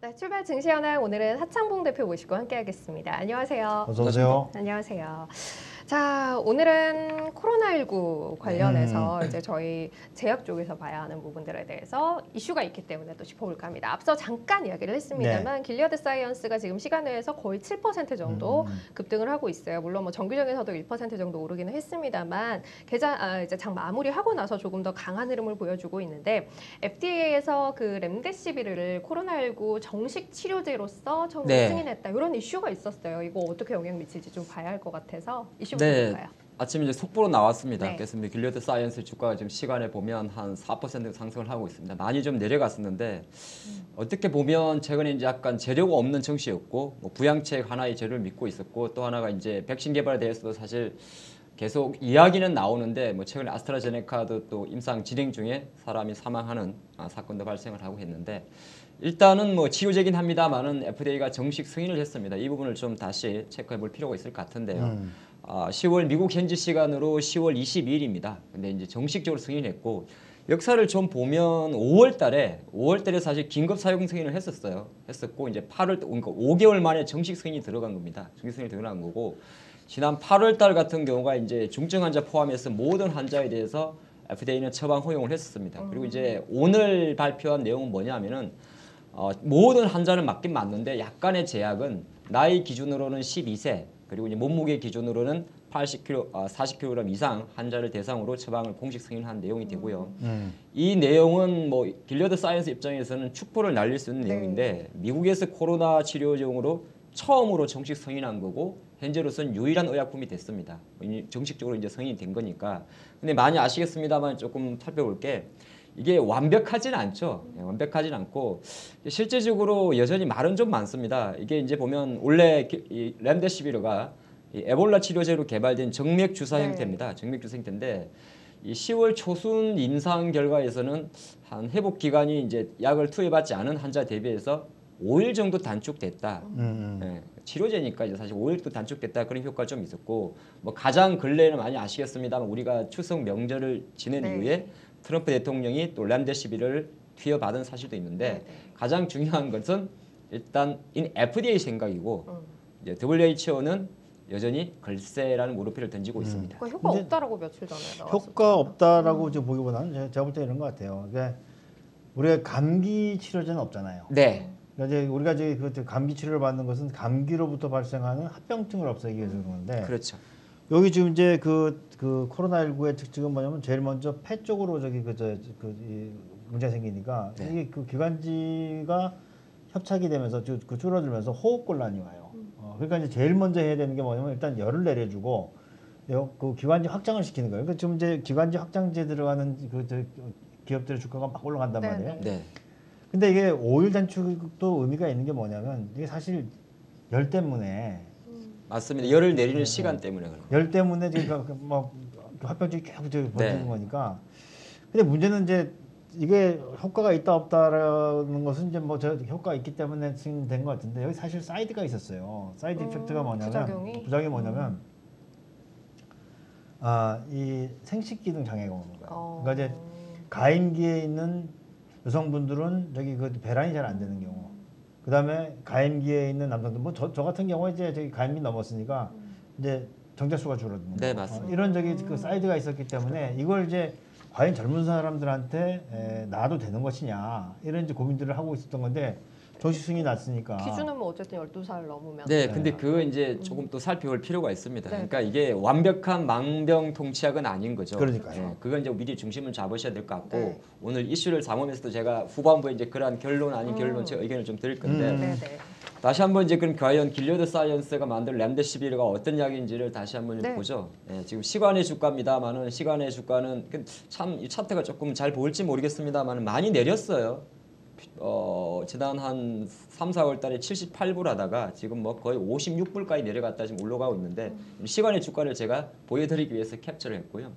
네, 출발 증시현황 오늘은 하창봉 대표 모시고 함께하겠습니다. 안녕하세요. 어서 오세요. 안녕하세요. 자, 오늘은 코로나19 관련해서 이제 저희 제약 쪽에서 봐야 하는 부분들에 대해서 이슈가 있기 때문에 또 짚어볼까 합니다. 앞서 잠깐 이야기를 했습니다만 네. 길리어드 사이언스가 지금 시간 외에서 거의 7% 정도 급등을 하고 있어요. 물론 뭐 정규장에서도 1% 정도 오르기는 했습니다만 이제 장 마무리하고 나서 조금 더 강한 흐름을 보여주고 있는데 FDA에서 그 렘데시비르를 코로나19 정식 치료제로서 처음 네. 승인했다. 이런 이슈가 있었어요. 이거 어떻게 영향 미칠지 좀 봐야 할 것 같아서 이슈 네, 아침에 이제 속보로 나왔습니다. 네. 그래서 길리어드 사이언스 주가가 지금 시간에 보면 한 4% 상승을 하고 있습니다. 많이 좀 내려갔었는데 어떻게 보면 최근에 이제 약간 재료가 없는 정시였고 뭐 부양책 하나의 재료를 믿고 있었고 또 하나가 이제 백신 개발에 대해서도 사실 계속 이야기는 나오는데 뭐 최근에 아스트라제네카도 또 임상 진행 중에 사람이 사망하는 사건도 발생을 하고 했는데 일단은 뭐 치료제긴 합니다만은 FDA가 정식 승인을 했습니다. 이 부분을 좀 다시 체크해 볼 필요가 있을 것 같은데요. 10월 미국 현지 시간으로 10월 22일입니다. 근데 이제 정식적으로 승인했고 역사를 좀 보면 5월달에 사실 긴급 사용 승인을 했었고 이제 5개월 만에 정식 승인이 들어간 겁니다. 정식 승인이 들어간 거고 지난 8월달 같은 경우가 이제 중증 환자 포함해서 모든 환자에 대해서 FDA는 처방 허용을 했었습니다. 그리고 이제 오늘 발표한 내용은 뭐냐면은 모든 환자는 맞긴 맞는데 약간의 제약은 나이 기준으로는 12세. 그리고 이제 몸무게 기준으로는 40kg 이상 환자를 대상으로 처방을 공식 승인한 내용이 되고요. 이 내용은 뭐 길리어드 사이언스 입장에서는 축포를 날릴 수 있는 네. 내용인데 미국에서 코로나 치료용으로 처음으로 정식 승인한 거고 현재로서는 유일한 의약품이 됐습니다. 정식적으로 이제 승인이 된 거니까. 근데 많이 아시겠습니다만 조금 살펴볼 게 이게 완벽하진 않죠. 완벽하진 않고 실제적으로 여전히 말은 좀 많습니다. 이게 이제 보면 원래 이 렘데시비르가 이 에볼라 치료제로 개발된 정맥 주사 형태입니다. 정맥 주사 형태인데 이 10월 초순 임상 결과에서는 한 회복 기간이 이제 약을 투여받지 않은 환자 대비해서 5일 정도 단축됐다. 네, 치료제니까 이제 사실 5일도 단축됐다 그런 효과가 좀 있었고 뭐 가장 근래에는 많이 아시겠습니다만 우리가 추석 명절을 지낸 이후에 트럼프 대통령이 또 렘데시비르를 투여받은 사실도 있는데 네네. 가장 중요한 것은 일단 FDA 생각이고 이제 WHO는 여전히 글쎄라는 물음표를 던지고 있습니다. 그러니까 효과 없다라고 며칠 전에 나왔었죠. 효과 없다라고 지금 보기보다는 제가 볼 때 이런 것 같아요. 그러니까 우리가 감기 치료제는 없잖아요. 네. 그러니까 이제 우리가 이제 그 감기 치료를 받는 것은 감기로부터 발생하는 합병증을 없애기 위해서 그런데 그렇죠. 여기 지금 이제 그 코로나19의 특징은 뭐냐면 제일 먼저 폐 쪽으로 문제가 생기니까 네. 이게 그 기관지가 협착이 되면서 줄어들면서 호흡곤란이 와요. 그러니까 이제 제일 먼저 해야 되는 게 뭐냐면 일단 열을 내려주고 그 기관지 확장을 시키는 거예요. 그러니까 지금 이제 기관지 확장제 들어가는 기업들의 주가가 막 올라간단 네. 말이에요. 네. 근데 이게 5일 단축도 의미가 있는 게 뭐냐면 이게 사실 열 때문에 맞습니다. 열을 내리는 시간 때문에 그런 거예요. 열 때문에 지금 막 합병증이 계속 번지는 거니까. 근데 문제는 이제 이게 효과가 있다 없다라는 것은 이제 뭐 효과가 있기 때문에 지금 된 것 같은데 여기 사실 사이드가 있었어요. 사이드 이펙트가 뭐냐면 부작용이 뭐냐면 이 생식기능 장애가 오는 거예요. 그러니까 이제 가임기에 있는 여성분들은 저기 그 배란이 잘 안 되는 경우. 그다음에 가임기에 있는 남성들 뭐 저 같은 경우에 이제 저기 가임기 넘었으니까 이제 정자수가 줄어드는 네, 맞습니다. 이런 그 사이드가 있었기 때문에 이걸 이제 과연 젊은 사람들한테 놔도 되는 것이냐 이런 이제 고민들을 하고 있었던 건데 정식 승인이 났으니까 기준은 뭐 어쨌든 12살 넘으면 네, 근데 그거 이제 조금 또 살펴볼 필요가 있습니다. 네. 그러니까 이게 완벽한 만병통치약은 아닌 거죠. 그러니까요. 네, 그건 이제 미리 중심을 잡으셔야 될 것 같고 네. 오늘 이슈를 담으면서도 제가 후반부에 이제 그러한 결론 아닌 결론 제 의견을 좀 드릴 건데 다시 한번 이제 그럼 과연 길리어드 사이언스가 만든 렘데시비르가 어떤 약인지를 다시 한번 네. 보죠. 네, 지금 시간의 주가입니다만은 시간의 주가는 참 이 차트가 조금 잘 보일지 모르겠습니다만은 많이 내렸어요. 지난 한 3, 4월 달에 78불 하다가 지금 뭐 거의 56불까지 내려갔다 지금 올라가고 있는데 시간의 주가를 제가 보여드리기 위해서 캡처를 했고요.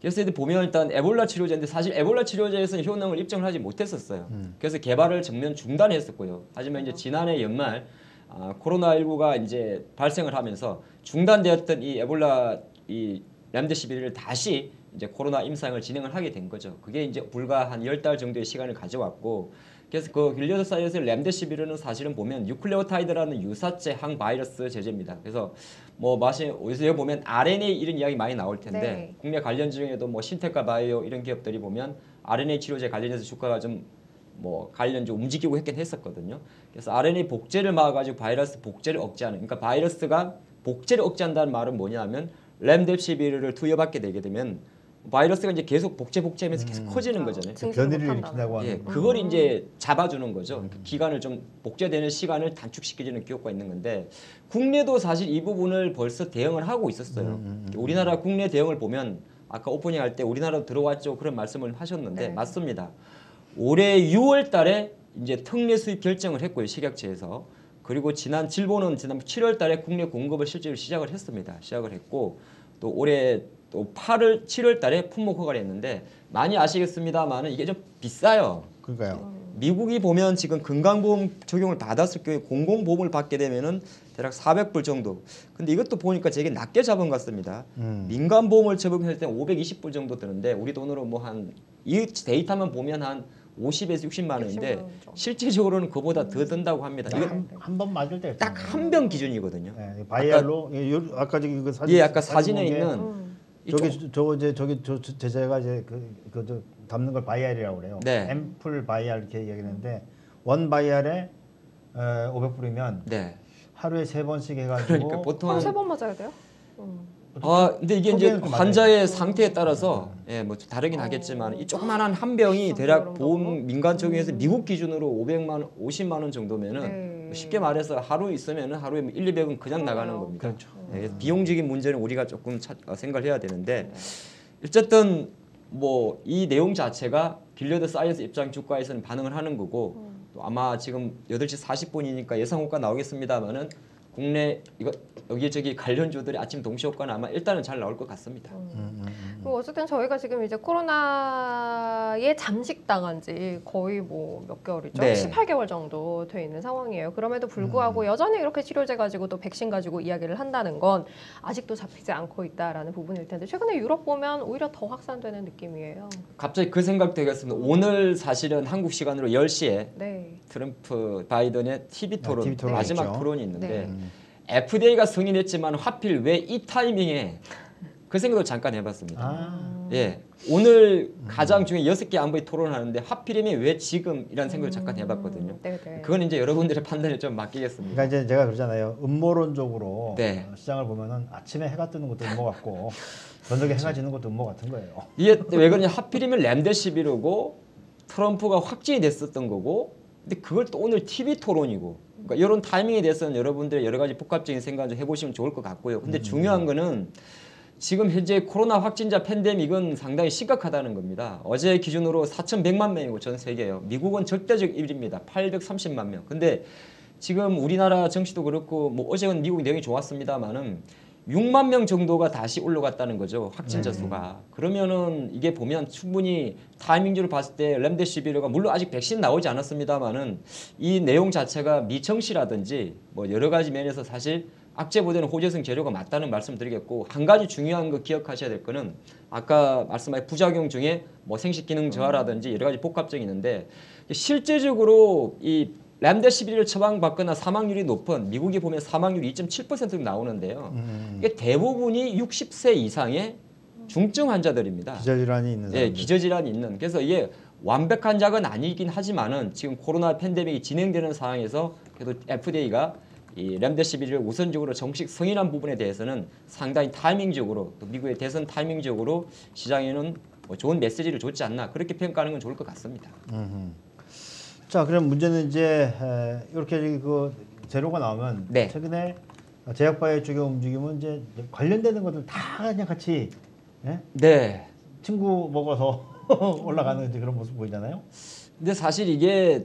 그래서 이제 보면 일단 에볼라 치료제인데 사실 에볼라 치료제에서는 효능을 입증을 하지 못했었어요. 그래서 개발을 정면 중단했었고요. 하지만 이제 지난해 연말 코로나19가 이제 발생을 하면서 중단되었던 이 에볼라 이 렘데시비르를 다시 이제 코로나 임상을 진행을 하게 된 거죠. 그게 이제 불과 한 10달 정도의 시간을 가져왔고 그래서 그 길리어드 사이언스 렘데시비르는 사실은 보면 뉴클레오타이드라는 유사체 항바이러스 제제입니다. 그래서 뭐 어디서 보면 RNA 이런 이야기 많이 나올 텐데 네. 국내 관련 중에도 뭐 신텍과 바이오 이런 기업들이 보면 RNA 치료제 관련해서 주가가 좀 뭐 관련 좀 움직이고 했긴 했었거든요. 그래서 RNA 복제를 막아가지고 바이러스 복제를 억제하는, 그러니까 바이러스가 복제를 억제한다는 말은 뭐냐면 렘데시비르를 투여받게 되게 되면 바이러스가 이제 계속 복제하면서 계속 커지는 거잖아요. 변이를 일으킨다고 하는. 예, 그걸 이제 잡아주는 거죠. 기간을 좀 복제되는 시간을 단축시키는 효과가 있는 건데 국내도 사실 이 부분을 벌써 대응을 하고 있었어요. 우리나라 국내 대응을 보면 아까 오프닝 할 때 우리나라도 들어왔죠 그런 말씀을 하셨는데 네. 맞습니다. 올해 6월달에 이제 특례 수입 결정을 했고요, 식약처에서. 그리고 일본은 지난 7월달에 국내 공급을 실제로 시작을 했고 또 올해 또 7월달에 품목 허가를 했는데 많이 아시겠습니다만은 이게 좀 비싸요. 그러니까요. 미국이 보면 지금 건강보험 적용을 받았을 경우에 공공보험을 받게 되면은 대략 400불 정도. 근데 이것도 보니까 되게 낮게 잡은 것 같습니다. 민간보험을 적용할 때 520불 정도 드는데 우리 돈으로 뭐 한 이 데이터만 보면 한 50에서 60만 원인데 실질적으로는 그보다 더 든다고 합니다. 한 번 맞을 때 딱 한 병 기준이거든요. 네, 바이알로 아까 지금 사진, 아까 사진에 있는 저기 제가 이제 그 담는 걸 바이알이라고 그래요. 네. 앰플 바이알 이렇게 얘기하는데 원 바이알에 500불이면 네. 하루에 3번씩 해가지고 그러니까 보통 하루 3번 맞아야 돼요? 아 근데 이게 이제 환자의 상태에 따라서 예, 뭐 좀 다르긴 하겠지만 이 조그만한 한 병이 대략 보험 민간 적용해서 미국 기준으로 50만 원 정도면은 쉽게 말해서 하루 있으면은 하루에 1~200은 그냥 나가는 겁니다. 그렇죠. 예, 비용적인 문제는 우리가 조금 생각해야 되는데 어쨌든 뭐 이 내용 자체가 길리어드 사이언스 입장 주가에서는 반응을 하는 거고 또 아마 지금 8시 40분이니까 예상 호가 나오겠습니다만은. 국내 이거 여기저기 관련주들이 아침 동시 효과는 아마 일단은 잘 나올 것 같습니다. 그럼 어쨌든 저희가 지금 이제 코로나에 잠식당한 지 거의 뭐 몇 개월이죠? 네. 18개월 정도 돼 있는 상황이에요. 그럼에도 불구하고 여전히 이렇게 치료제 가지고 또 백신 가지고 이야기를 한다는 건 아직도 잡히지 않고 있다라는 부분일 텐데 최근에 유럽 보면 오히려 더 확산되는 느낌이에요. 갑자기 그 생각 되겠습니다. 오늘 사실은 한국 시간으로 10시에 네. 트럼프 바이든의 TV 토론, 마지막 있죠. 토론이 있는데 네. FDA가 승인했지만 하필 왜 이 타이밍에 그 생각을 잠깐 해봤습니다. 예, 오늘 가장 중요한 6개 안보에 토론하는데 하필이면 왜 지금 이란 생각을 잠깐 해봤거든요. 네네. 그건 이제 여러분들의 판단에 좀 맡기겠습니다. 그러니까 이제 제가 그러잖아요. 음모론적으로 네. 시장을 보면은 아침에 해가 뜨는 것도 음모 같고 저녁에 해가 지는 것도 음모 같은 거예요. 이게 왜 그러냐? 하필이면 렘데시비르고 트럼프가 확진이 됐었던 거고, 근데 그걸 또 오늘 TV 토론이고. 그러니까 이런 타이밍에 대해서는 여러분들 여러 가지 복합적인 생각을 좀 해보시면 좋을 것 같고요. 근데 중요한 거는 지금 현재 코로나 확진자 팬데믹은 상당히 심각하다는 겁니다. 어제 기준으로 4,100만 명이고 전 세계예요. 미국은 절대적 1위입니다. 830만 명. 근데 지금 우리나라 정치도 그렇고 뭐 어제는 미국 내용이 좋았습니다만은 6만 명 정도가 다시 올라갔다는 거죠. 확진자 수가. 그러면은 이게 보면 충분히 타이밍적으로 봤을 때 렘데시비르가 물론 아직 백신 나오지 않았습니다만은 이 내용 자체가 미청시라든지 뭐 여러 가지 면에서 사실 악재보다는 호재성 재료가 맞다는 말씀드리겠고, 한 가지 중요한 거 기억하셔야 될 거는 아까 말씀하신 부작용 중에 뭐 생식기능 저하라든지 여러 가지 복합적이 있는데 실제적으로 이 렘데시비르를 처방받거나 사망률이 높은 미국이 보면 사망률이 2.7% 나오는데요. 이게 대부분이 60세 이상의 중증 환자들입니다. 기저질환이 있는 사람들. 예, 기저질환이 있는. 그래서 이게 완벽한 약은 아니긴 하지만은 지금 코로나 팬데믹이 진행되는 상황에서 그래도 FDA가 이 렘데시비르를 우선적으로 정식 승인한 부분에 대해서는 상당히 타이밍적으로, 또 미국의 대선 타이밍적으로 시장에는 뭐 좋은 메시지를 줬지 않나 그렇게 평가하는 건 좋을 것 같습니다. 자, 그럼 문제는 이제 이렇게 그 재료가 나오면 네. 최근에 제약바이오 쪽의 움직임은 이제 관련되는 것들 다 그냥 같이 예? 네. 친구 먹어서 올라가는 이제 그런 모습 보이잖아요. 근데 사실 이게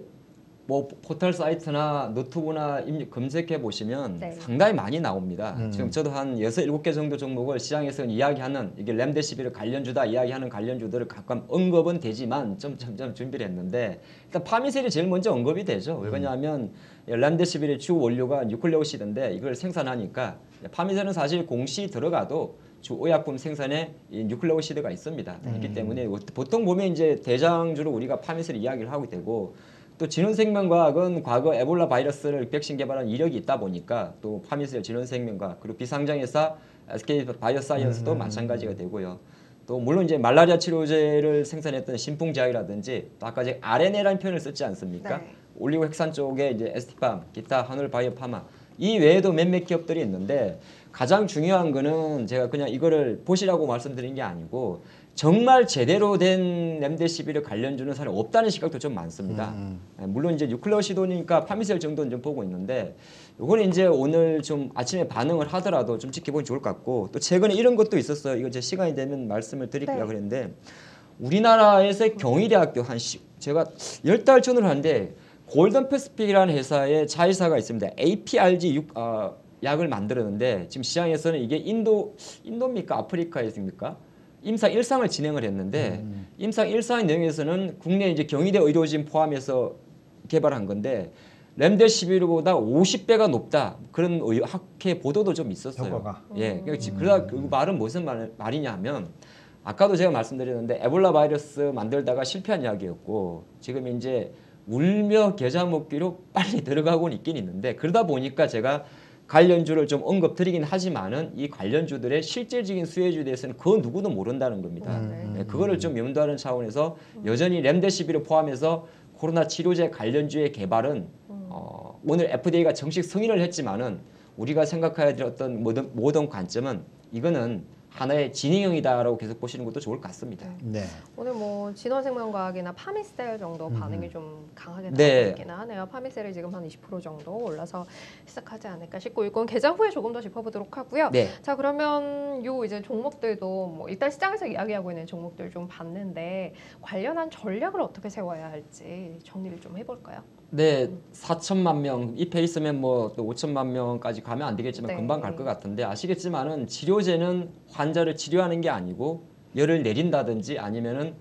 뭐 포털 사이트나 노트북이나 검색해 보시면 네. 상당히 많이 나옵니다. 지금 저도 한 6~7개 정도 종목을 시장에서 이야기하는, 이게 렘데시비르 관련주다 이야기하는 관련주들을 가끔 언급은 되지만 점점 준비를 했는데 일단 파미셀이 제일 먼저 언급이 되죠. 왜 그러냐면 렘데시비르의 주 원료가 뉴클레오시드인데 이걸 생산하니까 파미셀은 사실 공시 들어가도 주 의약품 생산에 뉴클레오시드가 있습니다. 그렇기 때문에 보통 보면 이제 대장주로 우리가 파미셀 이야기를 하고 되고 또 진원생명과학은 과거 에볼라 바이러스를 백신 개발한 이력이 있다 보니까 또 파미셀 진원생명과학 그리고 비상장회사 SK 바이오사이언스도 마찬가지가 되고요. 또 물론 이제 말라리아 치료제를 생산했던 신풍제약이라든지 또 아까 이제 RNA라는 표현을 쓰지 않습니까? 네. 올리고 핵산 쪽에 이제 에스티팜, 기타 한올바이오파마 이 외에도 몇몇 기업들이 있는데 가장 중요한 거는 제가 그냥 이거를 보시라고 말씀드린 게 아니고 정말 제대로 된 렘데시비르 관련주는 사실 없다는 시각도 좀 많습니다. 물론 이제 뉴클레오시돈이니까 파미셀 정도는 좀 보고 있는데 요거는 이제 오늘 좀 아침에 반응을 하더라도 좀 지켜보면 좋을 것 같고 또 최근에 이런 것도 있었어요. 이거 제 시간이 되면 말씀을 드릴게요. 네. 그랬는데 우리나라에서 경희대학교 제가 10달 전으로 하는데 골든패스픽이라는 회사의 자회사가 있습니다. APRG 약을 만들었는데 지금 시장에서는 이게 인도입니까? 아프리카에 있습니까? 임상 1상을 진행을 했는데 임상 1상의 내용에서는 국내 이제 경희대 의료진 포함해서 개발한 건데 렘데시비르보다 50배가 높다. 그런 학회 보도도 좀 있었어요. 효과가. 예. 그러다 그 말은 무슨 말이냐면 아까도 제가 말씀드렸는데 에볼라 바이러스 만들다가 실패한 약이었고 지금 이제 울며 계좌 먹기로 빨리 들어가고는 있긴 있는데 그러다 보니까 제가 관련주를 좀 언급드리긴 하지만은 이 관련주들의 실질적인 수혜주에 대해서는 그 누구도 모른다는 겁니다. 네, 그거를 좀 염두하는 차원에서 여전히 렘데시비르 포함해서 코로나 치료제 관련주의 개발은 오늘 FDA가 정식 승인을 했지만은 우리가 생각해야 될 어떤 모든 관점은 이거는 하나의 진행형이다라고 계속 보시는 것도 좋을 것 같습니다. 네. 오늘 뭐 진원생명과학이나 파미셀 정도 반응이 좀 강하게 나오긴 하네요. 파미셀이 지금 한 20% 정도 올라서 시작하지 않을까 싶고 이건 개장 후에 조금 더 짚어보도록 하고요. 네. 자 그러면 요 이제 종목들도 뭐 일단 시장에서 이야기하고 있는 종목들 좀 봤는데 관련한 전략을 어떻게 세워야 할지 정리를 좀 해볼까요? 네, 4천만 명, 이 페이스면 뭐 또 5천만 명까지 가면 안 되겠지만 네. 금방 갈 것 같은데 아시겠지만은 치료제는 환자를 치료하는 게 아니고 열을 내린다든지 아니면은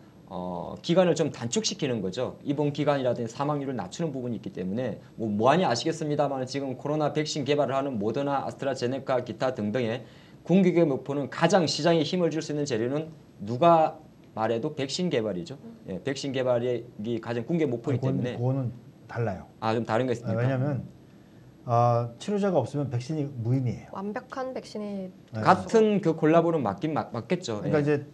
기간을 좀 단축시키는 거죠. 입원 기간이라든지 사망률을 낮추는 부분이 있기 때문에 뭐하니 아시겠습니다만 지금 코로나 백신 개발을 하는 모더나, 아스트라제네카, 기타 등등의 공격의 목표는 가장 시장에 힘을 줄 수 있는 재료는 누가 말해도 백신 개발이죠. 예, 백신 개발이 가장 공개 목표이기 때문에 그거는 달라요. 아, 좀 다른 거 있습니까? 왜냐하면 치료제가 없으면 백신이 무의미해요. 완벽한 백신이 네. 같은 그 콜라보는 맞겠죠. 그러니까 예. 이제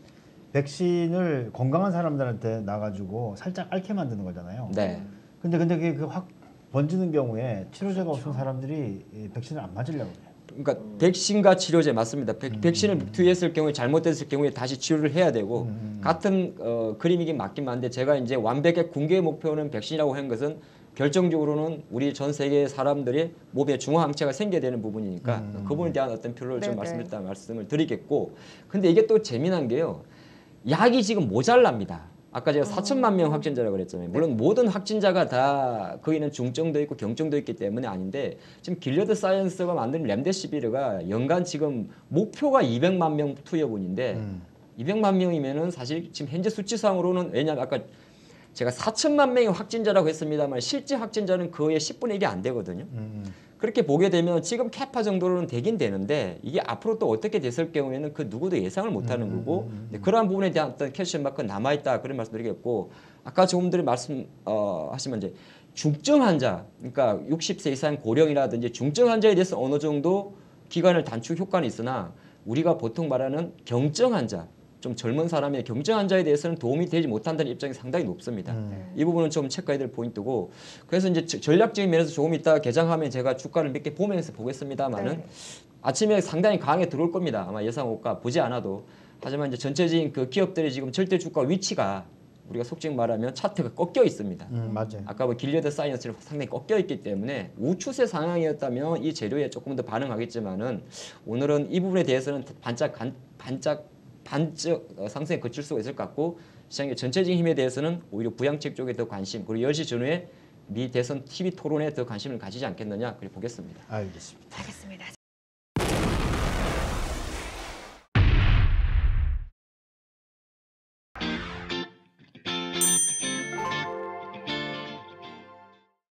백신을 건강한 사람들한테 놔가지고 살짝 앓게 만드는 거잖아요. 네. 근데 그게 확 번지는 경우에 치료제가 그렇죠. 없는 사람들이 백신을 안 맞으려고 해요. 그러니까 백신과 치료제 맞습니다. 백신을 투여했을 경우에 잘못됐을 경우에 다시 치료를 해야 되고 같은 그림이긴 맞긴 맞는데 제가 이제 완벽의 공개의 목표는 백신이라고 한 것은 결정적으로는 우리 전 세계 사람들이 몸에 중화항체가 생겨야 되는 부분이니까 그 부분에 대한 어떤 표를 좀 말씀을 드리겠고 근데 이게 또 재미난 게요. 약이 지금 모자랍니다. 아까 제가 4천만 명 확진자라고 그랬잖아요. 물론 네. 모든 확진자가 다 거기는 중증도 있고 경증도 있기 때문에 아닌데 지금 길리어드 사이언스가 만든 렘데시비르가 연간 지금 목표가 200만 명 투여분인데 200만 명이면은 사실 지금 현재 수치상으로는 왜냐면 아까 제가 4천만 명이 확진자라고 했습니다만 실제 확진자는 그의 10분의 1이 안 되거든요. 그렇게 보게 되면 지금 캐파 정도로는 되긴 되는데 이게 앞으로 또 어떻게 됐을 경우에는 그 누구도 예상을 못하는 거고 그러한 부분에 대한 어떤 퀘스천마크는 남아있다 그런 말씀드리겠고 아까 조금 전에 말씀하시면 이제 중증 환자 그러니까 60세 이상 고령이라든지 중증 환자에 대해서 어느 정도 기간을 단축 효과는 있으나 우리가 보통 말하는 경증 환자 좀 젊은 사람의 경증 환자에 대해서는 도움이 되지 못한다는 입장이 상당히 높습니다. 이 부분은 좀 체크해야 될 포인트고 그래서 이제 전략적인 면에서 조금 이따 개장하면 제가 주가를 몇 개 보면서 보겠습니다만은 네. 아침에 상당히 강하게 들어올 겁니다. 아마 예상 호가 보지 않아도 하지만 이제 전체적인 그 기업들의 지금 절대 주가 위치가 우리가 속칭 말하면 차트가 꺾여 있습니다. 맞아요. 아까 뭐 길리어드 사이언스는 상당히 꺾여 있기 때문에 우추세 상황이었다면 이 재료에 조금 더 반응하겠지만은 오늘은 이 부분에 대해서는 반짝 상승에 그칠 수가 있을 것 같고 시장의 전체적인 힘에 대해서는 오히려 부양책 쪽에 더 관심 그리고 10시 전후에 미 대선 TV 토론에 더 관심을 가지지 않겠느냐 그렇게 보겠습니다. 알겠습니다. 알겠습니다.